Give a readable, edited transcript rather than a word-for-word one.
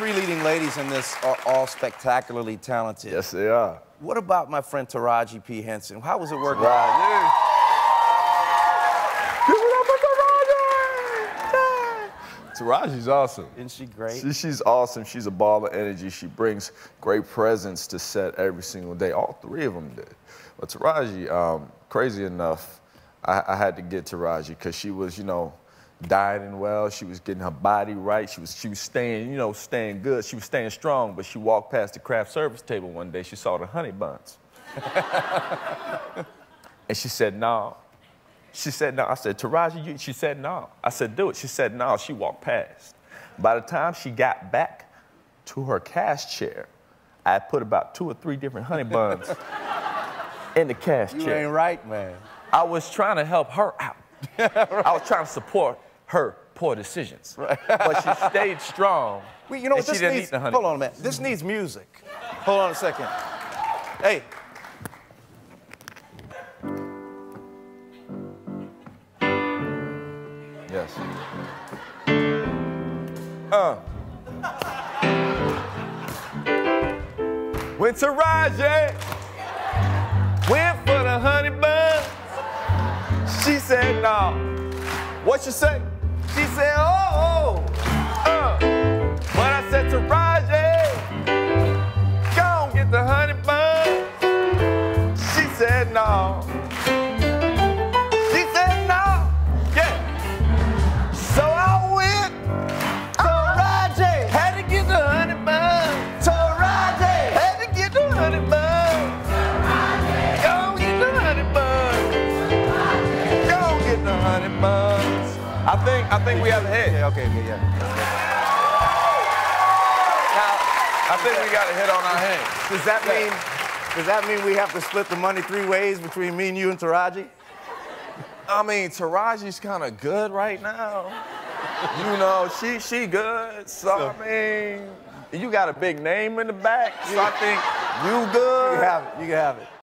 three leading ladies in this are all spectacularly talented. Yes, they are. What about my friend Taraji P. Henson? How was it working? Right. Taraji's awesome. Isn't she great? She's awesome. She's a ball of energy. She brings great presence to set every single day. All three of them did. But Taraji, crazy enough, I had to get Taraji because she was, you know, dieting well. She was getting her body right. She was staying, you know, staying good. She was staying strong. But she walked past the craft service table one day. She saw the honey buns, and she said, "No." She said no. I said, Taraji, you? She said no. I said, do it. She said no. She walked past. By the time she got back to her cash chair, I had put about 2 or 3 different honey buns in the cash chair. You ain't right, man. I was trying to help her out. Right. I was trying to support her poor decisions. Right. But she stayed strong. Well, you know, and she didn't eat the honey buns. Hold on a minute. This needs music. Hold on a second. Hey. Yes. Went to Taraji, went for the honey buns. She said no. What you say? She said oh. But I said to Taraji, go and get the honey buns. She said no. I think we have a hit. Yeah, okay, yeah. Now, I think we got a hit on our hands. Does that mean we have to split the money 3 ways between me and you and Taraji? I mean, Taraji's kind of good right now. You know, she good. So I mean, you got a big name in the back. So I think you good. You can have it.